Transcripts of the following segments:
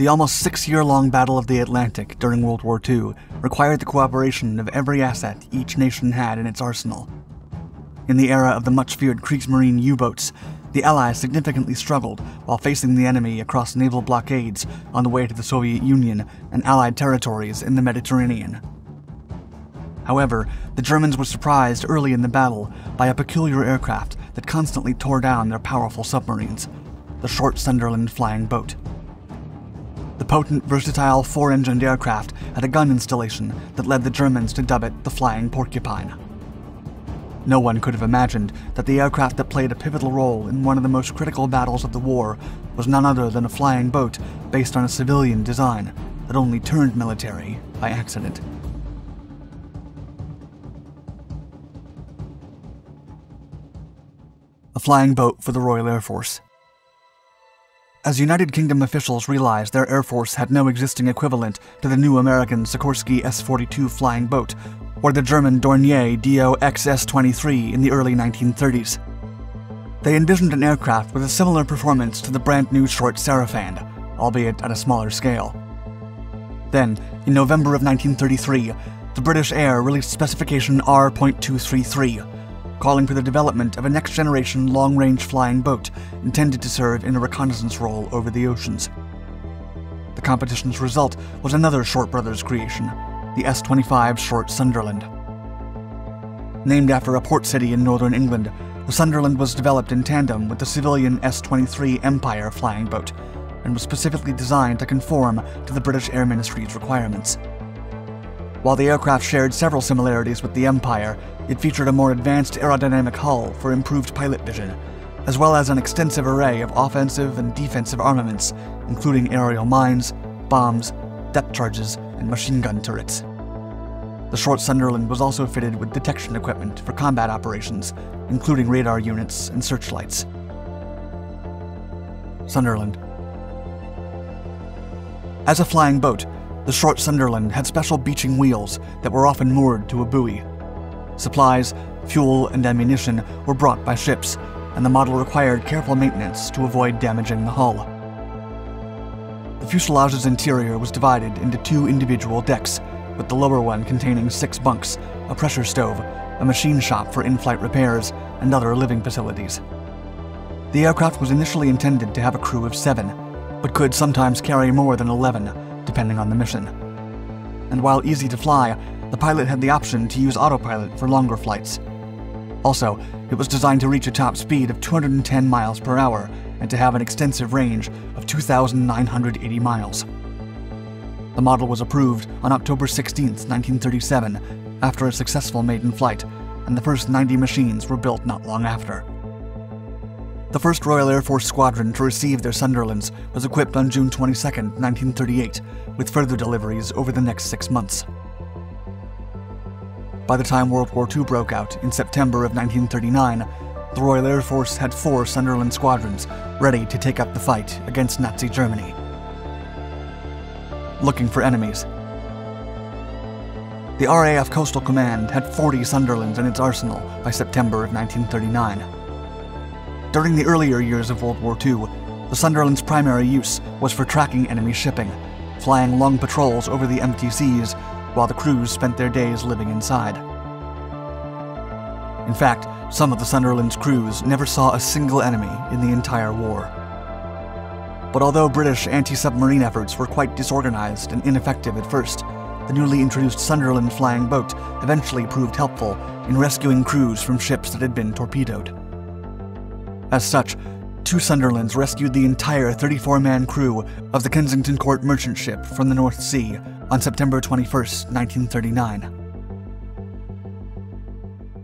The almost six-year-long Battle of the Atlantic during World War II required the cooperation of every asset each nation had in its arsenal. In the era of the much-feared Kriegsmarine U-boats, the Allies significantly struggled while facing the enemy across naval blockades on the way to the Soviet Union and Allied territories in the Mediterranean. However, the Germans were surprised early in the battle by a peculiar aircraft that constantly tore down their powerful submarines, the Short Sunderland flying boat. The potent, versatile, four-engined aircraft had a gun installation that led the Germans to dub it the Flying Porcupine. No one could have imagined that the aircraft that played a pivotal role in one of the most critical battles of the war was none other than a flying boat based on a civilian design that only turned military by accident. A flying boat for the Royal Air Force. As United Kingdom officials realized their Air Force had no existing equivalent to the new American Sikorsky S-42 flying boat or the German Dornier Do X S-23 in the early 1930s, they envisioned an aircraft with a similar performance to the brand new short Sarafand, albeit at a smaller scale. Then, in November of 1933, the British Air released specification R.233, calling for the development of a next-generation long-range flying boat intended to serve in a reconnaissance role over the oceans. The competition's result was another Short Brothers creation, the S-25 Short Sunderland. Named after a port city in northern England, the Sunderland was developed in tandem with the civilian S-23 Empire flying boat, and was specifically designed to conform to the British Air Ministry's requirements. While the aircraft shared several similarities with the Empire, it featured a more advanced aerodynamic hull for improved pilot vision, as well as an extensive array of offensive and defensive armaments, including aerial mines, bombs, depth charges, and machine gun turrets. The Short Sunderland was also fitted with detection equipment for combat operations, including radar units and searchlights. Sunderland. As a flying boat, the Short Sunderland had special beaching wheels that were often moored to a buoy. Supplies, fuel, and ammunition were brought by ships, and the model required careful maintenance to avoid damaging the hull. The fuselage's interior was divided into two individual decks, with the lower one containing 6 bunks, a pressure stove, a machine shop for in-flight repairs, and other living facilities. The aircraft was initially intended to have a crew of 7, but could sometimes carry more than 11, depending on the mission. And while easy to fly, the pilot had the option to use autopilot for longer flights. Also, it was designed to reach a top speed of 210 miles per hour and to have an extensive range of 2,980 miles. The model was approved on October 16, 1937, after a successful maiden flight, and the first 90 machines were built not long after. The first Royal Air Force squadron to receive their Sunderlands was equipped on June 22, 1938, with further deliveries over the next 6 months. By the time World War II broke out in September of 1939, the Royal Air Force had 4 Sunderland squadrons ready to take up the fight against Nazi Germany. Looking for enemies. The RAF Coastal Command had 40 Sunderlands in its arsenal by September of 1939. During the earlier years of World War II, the Sunderland's primary use was for tracking enemy shipping, flying long patrols over the empty seas while the crews spent their days living inside. In fact, some of the Sunderland's crews never saw a single enemy in the entire war. But although British anti-submarine efforts were quite disorganized and ineffective at first, the newly introduced Sunderland flying boat eventually proved helpful in rescuing crews from ships that had been torpedoed. As such, 2 Sunderlands rescued the entire 34-man crew of the Kensington Court merchant ship from the North Sea on September 21, 1939.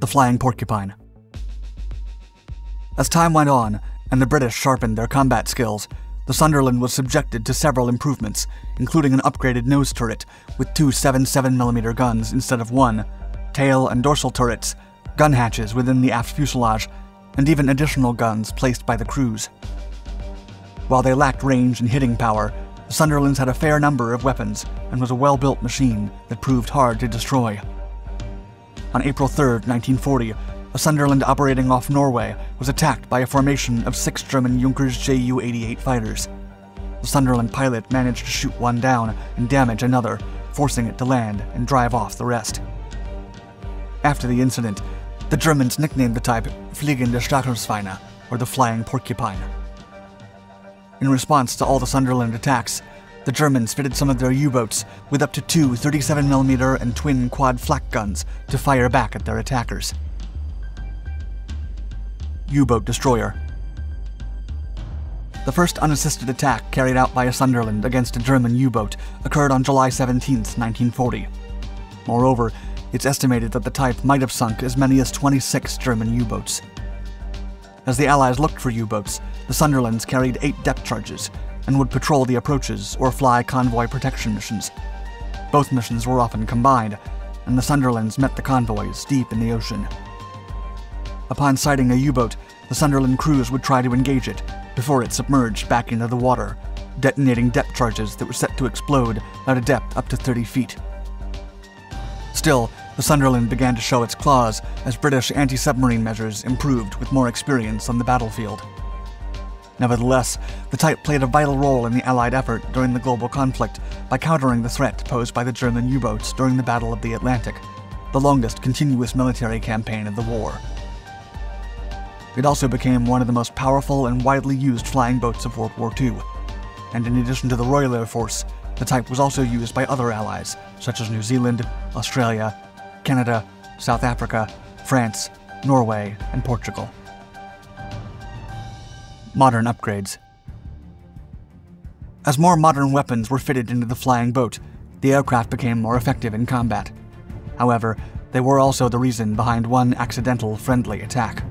The Flying Porcupine. As time went on, and the British sharpened their combat skills, the Sunderland was subjected to several improvements, including an upgraded nose turret with 2 7.7mm guns instead of 1, tail and dorsal turrets, gun hatches within the aft fuselage, and even additional guns placed by the crews. While they lacked range and hitting power, the Sunderlands had a fair number of weapons and was a well-built machine that proved hard to destroy. On April 3, 1940, a Sunderland operating off Norway was attacked by a formation of 6 German Junkers Ju-88 fighters. The Sunderland pilot managed to shoot one down and damage another, forcing it to land and drive off the rest. After the incident, the Germans nicknamed the type Fliegender Stachelschwein, or the Flying Porcupine. In response to all the Sunderland attacks, the Germans fitted some of their U-boats with up to two 37mm and twin quad flak guns to fire back at their attackers. U-boat destroyer. The first unassisted attack carried out by a Sunderland against a German U-boat occurred on July 17, 1940. Moreover, it's estimated that the type might have sunk as many as 26 German U-boats. As the Allies looked for U-boats, the Sunderlands carried 8 depth charges and would patrol the approaches or fly convoy protection missions. Both missions were often combined, and the Sunderlands met the convoys deep in the ocean. Upon sighting a U-boat, the Sunderland crews would try to engage it before it submerged back into the water, detonating depth charges that were set to explode at a depth up to 30 feet. Still, the Sunderland began to show its claws as British anti-submarine measures improved with more experience on the battlefield. Nevertheless, the type played a vital role in the Allied effort during the global conflict by countering the threat posed by the German U-boats during the Battle of the Atlantic, the longest continuous military campaign of the war. It also became one of the most powerful and widely used flying boats of World War II, and in addition to the Royal Air Force, the type was also used by other allies, such as New Zealand, Australia, Canada, South Africa, France, Norway, and Portugal. Modern upgrades. As more modern weapons were fitted into the flying boat, the aircraft became more effective in combat. However, they were also the reason behind one accidental friendly attack.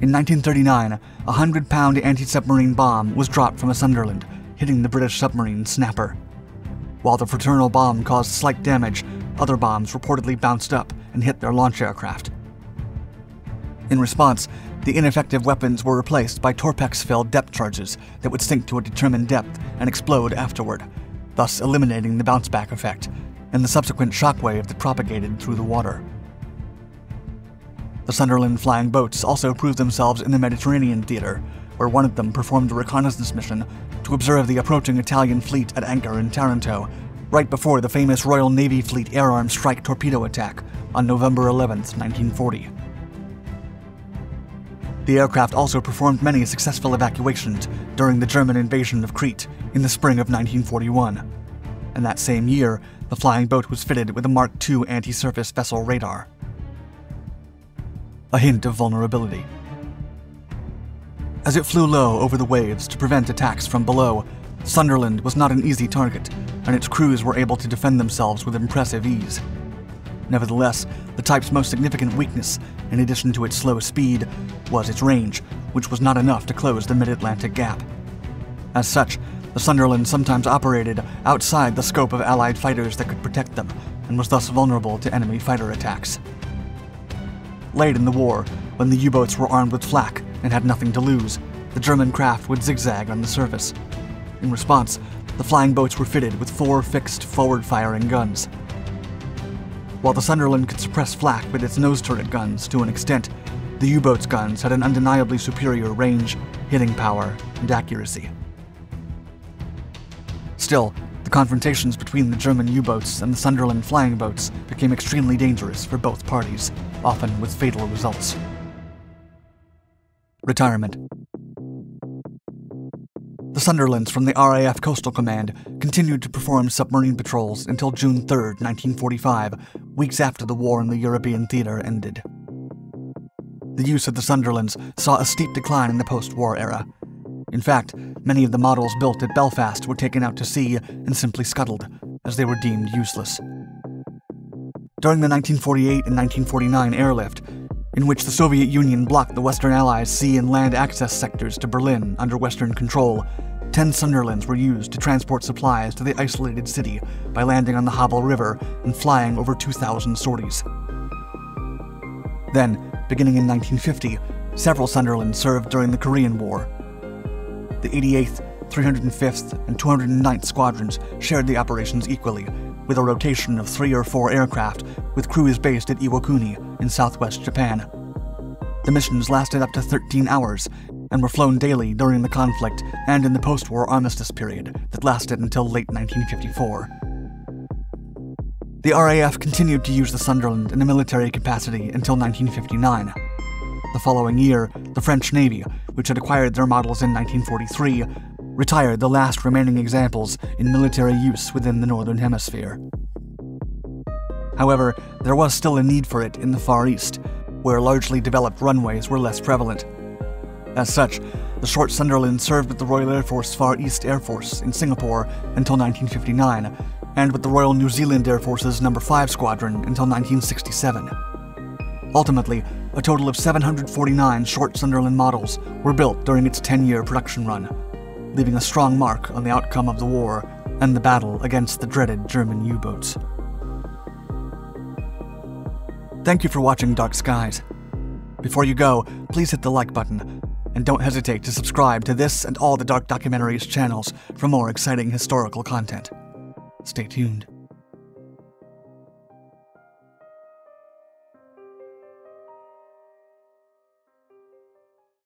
In 1939, a 100-pound anti-submarine bomb was dropped from a Sunderland, hitting the British submarine Snapper. While the fraternal bomb caused slight damage, other bombs reportedly bounced up and hit their launch aircraft. In response, the ineffective weapons were replaced by Torpex-filled depth charges that would sink to a determined depth and explode afterward, thus eliminating the bounce-back effect and the subsequent shockwave that propagated through the water. The Sunderland flying boats also proved themselves in the Mediterranean theater, where one of them performed a reconnaissance mission to observe the approaching Italian fleet at anchor in Taranto, right before the famous Royal Navy Fleet Air Arm Strike torpedo attack on November 11, 1940. The aircraft also performed many successful evacuations during the German invasion of Crete in the spring of 1941, and that same year, the flying boat was fitted with a Mark II anti-surface vessel radar. A hint of vulnerability. As it flew low over the waves to prevent attacks from below, Sunderland was not an easy target, and its crews were able to defend themselves with impressive ease. Nevertheless, the type's most significant weakness, in addition to its slow speed, was its range, which was not enough to close the mid-Atlantic gap. As such, the Sunderland sometimes operated outside the scope of Allied fighters that could protect them, and was thus vulnerable to enemy fighter attacks. Late in the war, when the U-boats were armed with flak and had nothing to lose, the German craft would zigzag on the surface. In response, the flying boats were fitted with 4 fixed forward-firing guns. While the Sunderland could suppress flak with its nose turret guns to an extent, the U-boats' guns had an undeniably superior range, hitting power, and accuracy. Still, the confrontations between the German U-boats and the Sunderland flying boats became extremely dangerous for both parties, often with fatal results. Retirement. The Sunderlands from the RAF Coastal Command continued to perform submarine patrols until June 3, 1945, weeks after the war in the European theater ended. The use of the Sunderlands saw a steep decline in the post-war era. In fact, many of the models built at Belfast were taken out to sea and simply scuttled, as they were deemed useless. During the 1948 and 1949 airlift, in which the Soviet Union blocked the Western Allies' sea and land access sectors to Berlin under Western control, 10 Sunderlands were used to transport supplies to the isolated city by landing on the Havel River and flying over 2,000 sorties. Then, beginning in 1950, several Sunderlands served during the Korean War. The 88th, 305th, and 209th squadrons shared the operations equally, with a rotation of 3 or 4 aircraft, with crews based at Iwakuni in southwest Japan. The missions lasted up to 13 hours, and were flown daily during the conflict and in the post-war armistice period that lasted until late 1954. The RAF continued to use the Sunderland in a military capacity until 1959. The following year, the French Navy, which had acquired their models in 1943, retired the last remaining examples in military use within the Northern Hemisphere. However, there was still a need for it in the Far East, where largely developed runways were less prevalent. As such, the Short Sunderland served with the Royal Air Force Far East Air Force in Singapore until 1959, and with the Royal New Zealand Air Force's No. 5 Squadron until 1967. Ultimately, a total of 749 Short Sunderland models were built during its 10-year production run, leaving a strong mark on the outcome of the war and the battle against the dreaded German U-boats. Thank you for watching Dark Skies. Before you go, please hit the like button, and don't hesitate to subscribe to this and all the Dark Documentaries channels for more exciting historical content. Stay tuned.